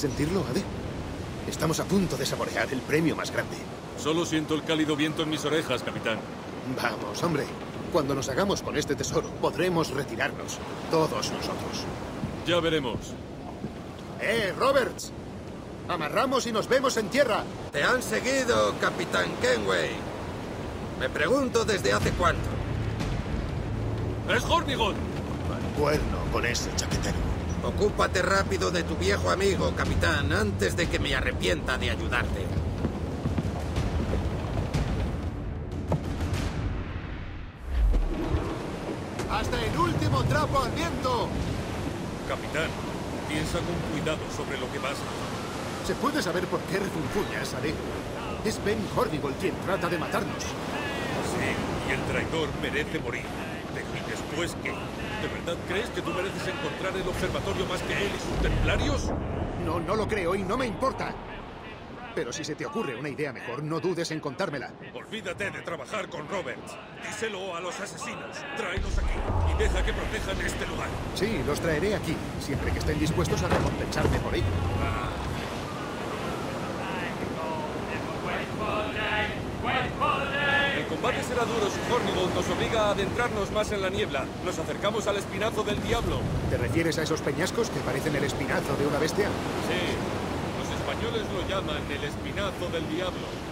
¿Puedes sentirlo, Ade? Estamos a punto de saborear el premio más grande. Solo siento el cálido viento en mis orejas, capitán. Vamos, hombre. Cuando nos hagamos con este tesoro, podremos retirarnos. Todos nosotros. Ya veremos. Roberts! Amarramos y nos vemos en tierra. Te han seguido, capitán Kenway. Me pregunto desde hace cuánto. ¡Es Hornigold! Bueno, con ese chaquetero. Ocúpate rápido de tu viejo amigo, capitán, antes de que me arrepienta de ayudarte. ¡Hasta el último trapo al viento! Capitán, piensa con cuidado sobre lo que pasa. ¿Se puede saber por qué refunfuñas, Ade? Es Ben Hornigold quien trata de matarnos. Sí, y el traidor merece morir. Y después, ¿qué? ¿De verdad crees que tú mereces encontrar el observatorio más que él y sus templarios? No, no lo creo y no me importa. Pero si se te ocurre una idea mejor, no dudes en contármela. Olvídate de trabajar con Roberts. Díselo a los asesinos. Tráelos aquí y deja que protejan este lugar. Sí, los traeré aquí, siempre que estén dispuestos a recompensarme por ello. El combate será duro si Hornigold nos obliga a adentrarnos más en la niebla. Nos acercamos al espinazo del diablo. ¿Te refieres a esos peñascos que parecen el espinazo de una bestia? Sí. Los españoles lo llaman el espinazo del diablo.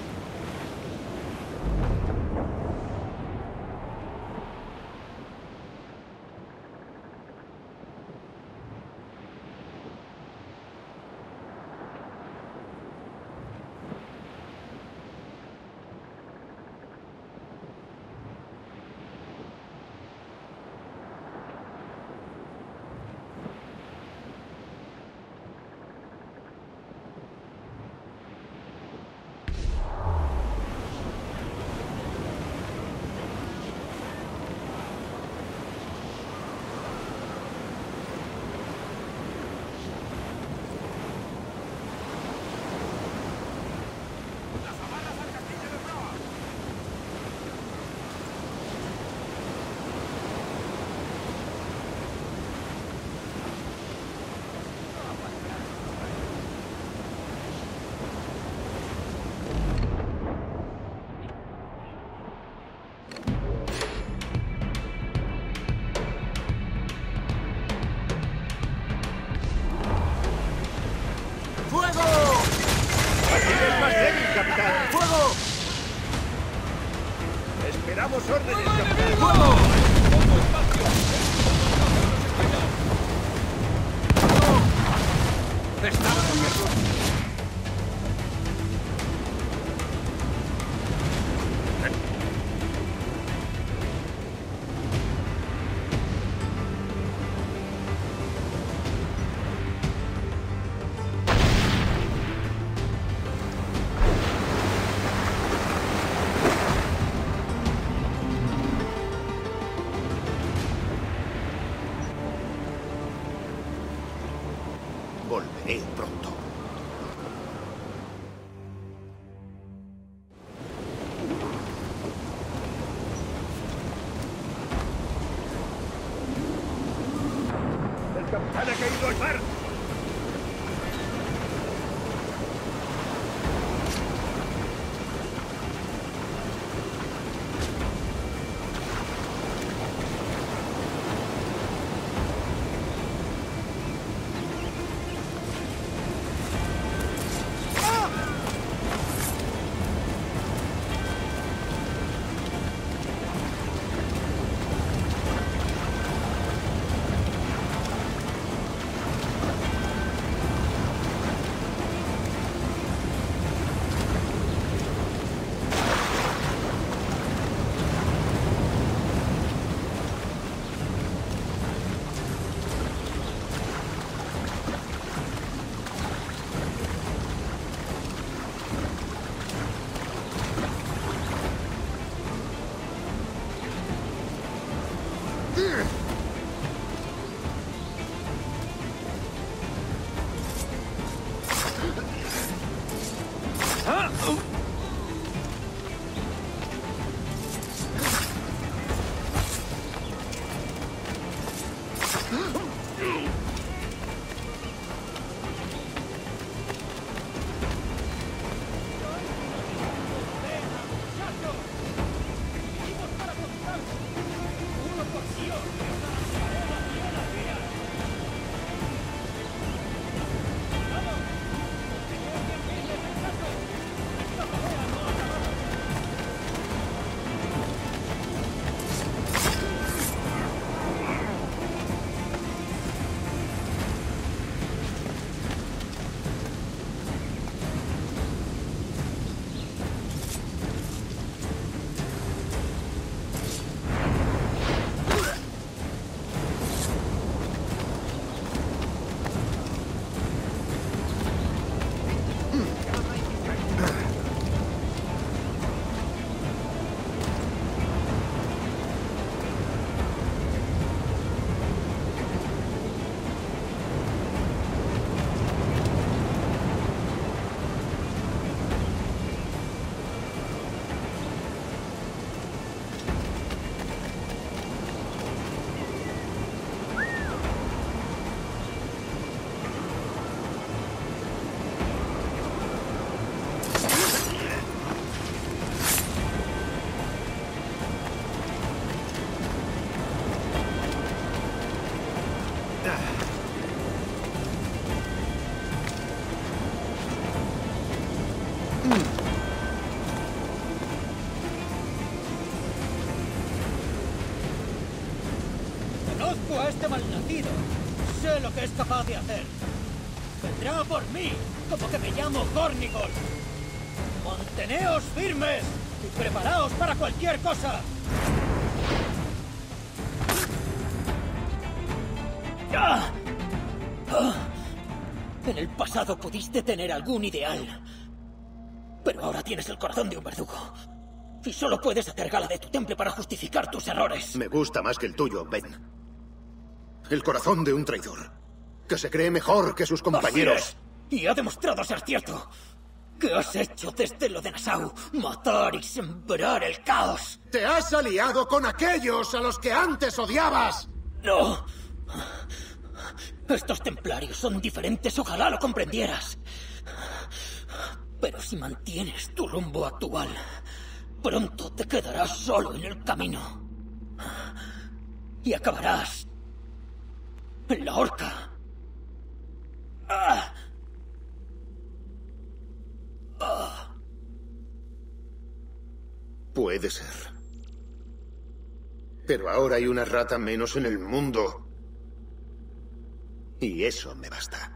Pronto. El capitán ha caído al mar. Conozco a este malnacido. Sé lo que es capaz de hacer. Vendrá por mí, como que me llamo Hornigold. Manteneos firmes y preparaos para cualquier cosa. En el pasado pudiste tener algún ideal, pero ahora tienes el corazón de un verdugo. Y solo puedes hacer gala de tu temple para justificar tus errores. Me gusta más que el tuyo, Ben. El corazón de un traidor, que se cree mejor que sus compañeros. Así es. Y ha demostrado ser cierto. ¿Qué has hecho desde lo de Nassau? Matar y sembrar el caos. Te has aliado con aquellos a los que antes odiabas. No. Estos templarios son diferentes, ojalá lo comprendieras. Pero si mantienes tu rumbo actual, pronto te quedarás solo en el camino. Y acabarás en la horca. Puede ser. Pero ahora hay una rata menos en el mundo. Y eso me basta.